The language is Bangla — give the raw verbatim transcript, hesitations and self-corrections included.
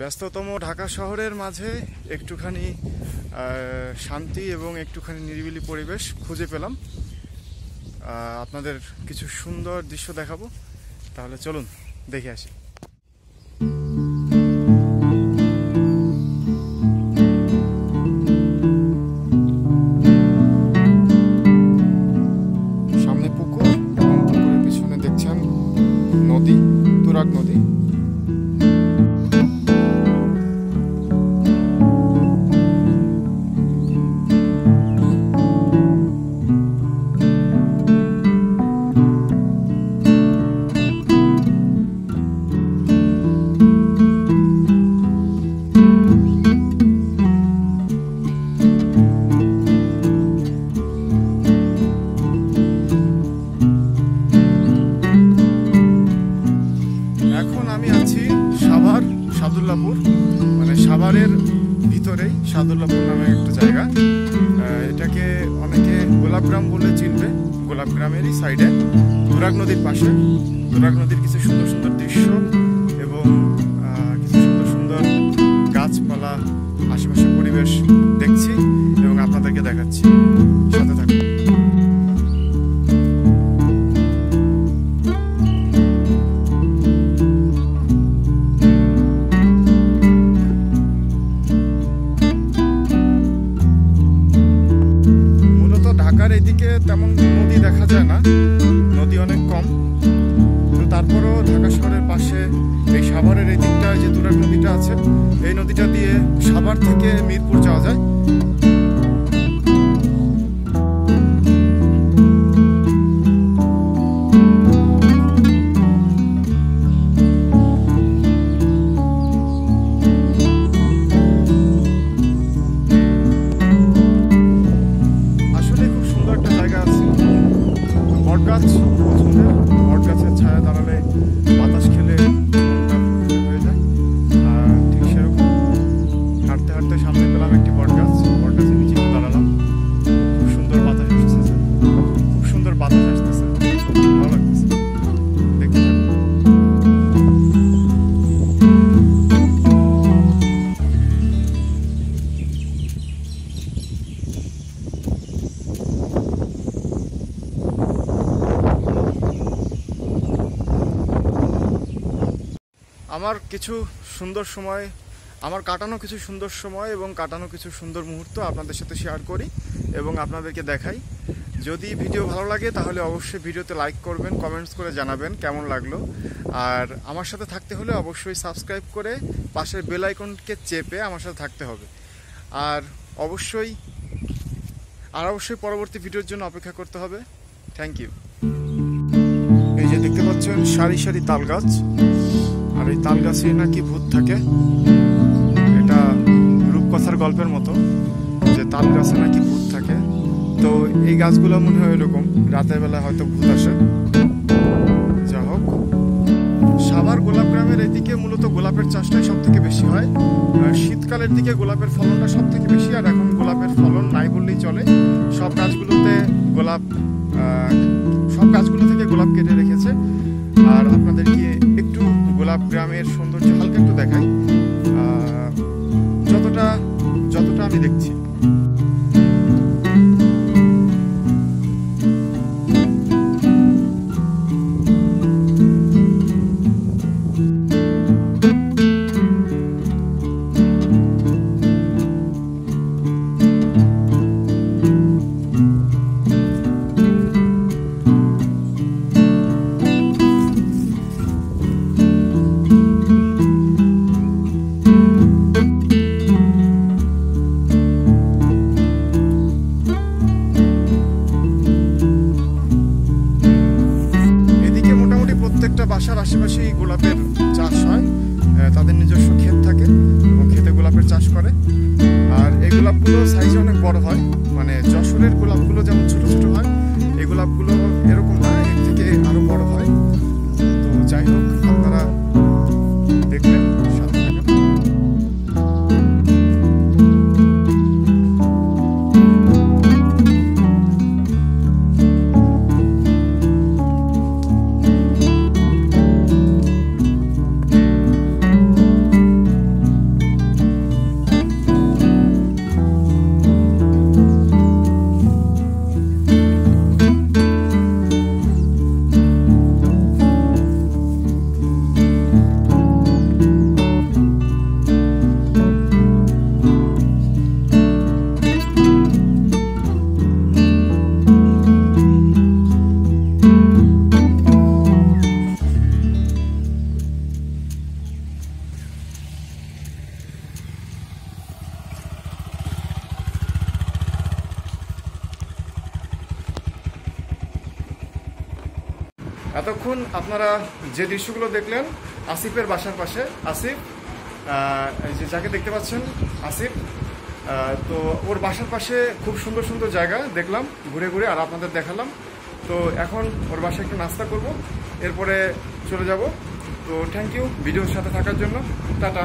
ব্যস্ততম ঢাকা শহরের মাঝে একটুখানি শান্তি এবং একটুখানি নিরিবিলি পরিবেশ খুঁজে পেলাম। আপনাদের কিছু সুন্দর দৃশ্য দেখাবো, তাহলে চলুন দেখে আসি। সামনে পুকুর, পুকুরের পিছনে দেখছেন নদী, তুরাগ নদী। মানে সাভারের ভিতরেই সাদুল্লাপুর নামে একটা জায়গা, এটাকে অনেকে গোলাপ গ্রাম বলে চিনবে। গোলাপ গ্রামেরই সাইডে তুরাগ নদীর পাশে, তুরাগ নদীর কিছু সুন্দর সুন্দর দৃশ্য এবং কিছু সুন্দর সুন্দর গাছপালা, আশেপাশের পরিবেশ দেখছি এবং আপনাদেরকে দেখাচ্ছি, সাথে থাকুন। এদিকে তেমন নদী দেখা যায় না, নদী অনেক কম, কিন্তু তারপরেও ঢাকা শহরের পাশে এই সাভারের এই দিকটায় যে তুরাগ নদীটা আছে, এই নদীটা দিয়ে সাভার থেকে মিরপুর যাওয়া যায়। আমার কিছু সুন্দর সময়, আমার কাটানো কিছু সুন্দর সময় এবং কাটানো কিছু সুন্দর মুহূর্ত আপনাদের সাথে শেয়ার করি এবং আপনাদেরকে দেখাই। যদি ভিডিও ভালো লাগে তাহলে অবশ্যই ভিডিওতে লাইক করবেন, কমেন্টস করে জানাবেন কেমন লাগলো। আর আমার সাথে থাকতে হলে অবশ্যই সাবস্ক্রাইব করে পাশের বেল আইকনকে চেপে আমার সাথে থাকতে হবে। আর অবশ্যই আর অবশ্যই পরবর্তী ভিডিওর জন্য অপেক্ষা করতে হবে। Thank you. এই যে দেখতে পাচ্ছেন সারি সারি তাল গাছ, আর এই তাল গাছে নাকি ভূত থাকে। এটা রূপকথার গল্পের মতো যে তাল গাছে নাকি ভূত থাকে, তো এই গাছগুলো মনে হয় এরকম, রাতের বেলা হয়তো ভূত আসে। যা হোক, সাভার গোলাপ গ্রামের এদিকে মূলত গোলাপের চাষটাই সব থেকে বেশি হয়। শীতকালের দিকে গোলাপের ফলনটা সব থেকে বেশি, আর এখন গোলাপের ফলন নাই বললেই চলে। সব গাছগুলোতে গোলাপ, সব গাছগুলো থেকে গোলাপ কেটে রেখেছে। আর আপনাদেরকে একটু গোলাপ গ্রামের সৌন্দর্য হালকা একটু দেখাই, যতটা যতটা আমি দেখছি। বাসার আশেপাশে গোলাপের চাষ হয়, তাদের নিজস্ব ক্ষেত থাকে এবং ক্ষেতে গোলাপের চাষ করে। আর এই গোলাপগুলো সাইজে অনেক বড় হয়, মানে যশোরের গোলাপগুলো যেমন ছোট ছোট হয়, এই গোলাপগুলো এরকম হয়, এর থেকে আরো বড় হয়। তো যাই হোক, আপনারা দেখলেন। এতক্ষণ আপনারা যে দৃশ্যগুলো দেখলেন আসিফের বাসার পাশে আসিফ যাকে দেখতে পাচ্ছেন আসিফ, তো ওর বাসার পাশে খুব সুন্দর সুন্দর জায়গা দেখলাম ঘুরে ঘুরে আর আপনাদের দেখালাম। তো এখন ওর বাসায় একটু নাস্তা করব, এরপরে চলে যাব। তো থ্যাংক ইউ ভিডিওর সাথে থাকার জন্য, টাটা।